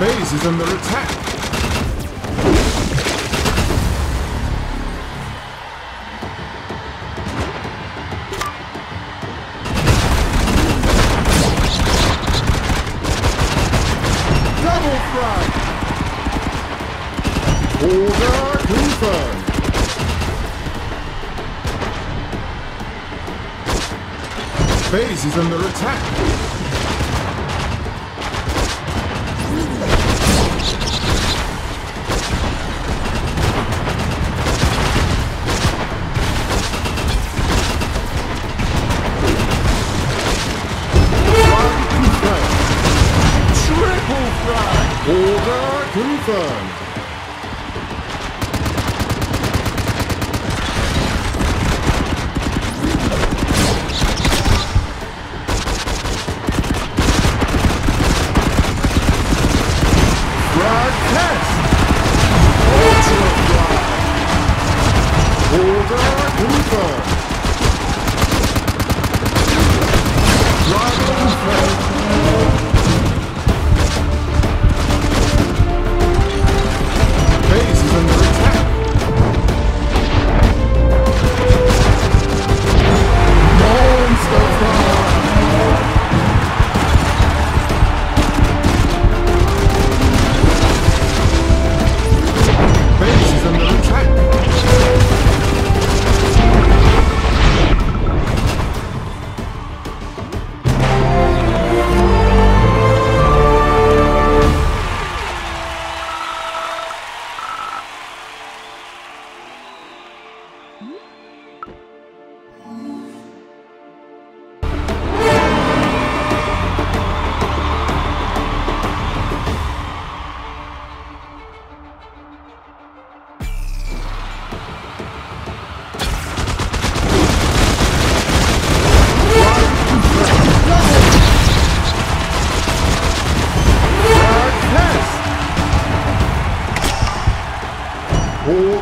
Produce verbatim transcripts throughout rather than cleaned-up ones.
Base is under attack. Double frag. Order confirmed. Base is under attack. Confirmed. Base is under attack.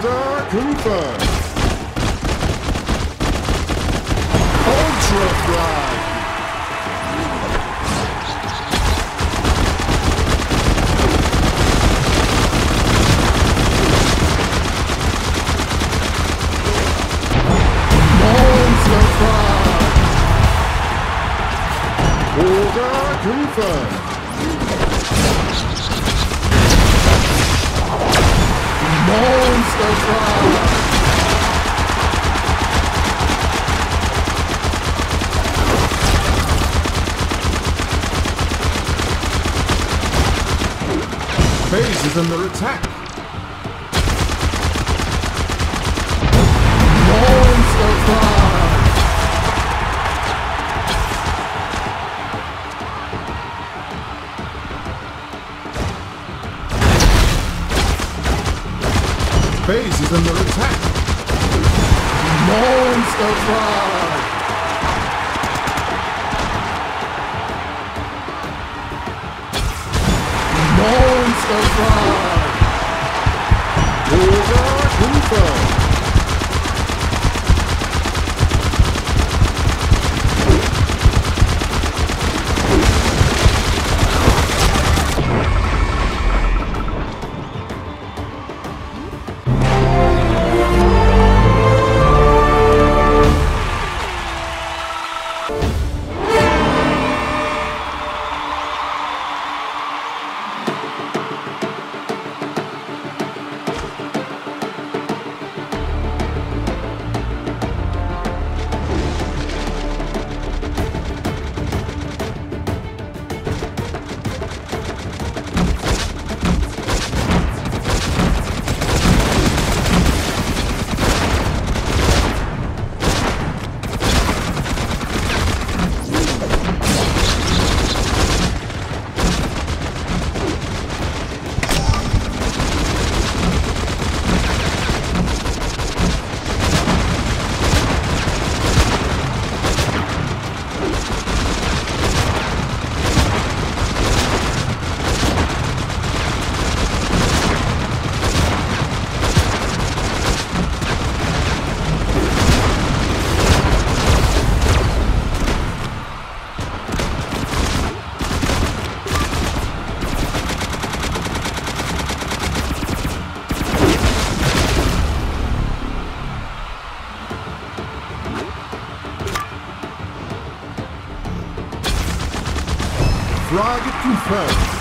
Mr. Cooper. Ultra Fly. Monster Fly. Order Cooper. Monster Fly! Phase is under attack! Monster Phase is under attack. Monster Fly. Monster Fly. Order confirmed. Frog confirmed.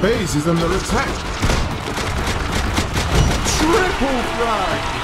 Phase is under attack. Triple frag!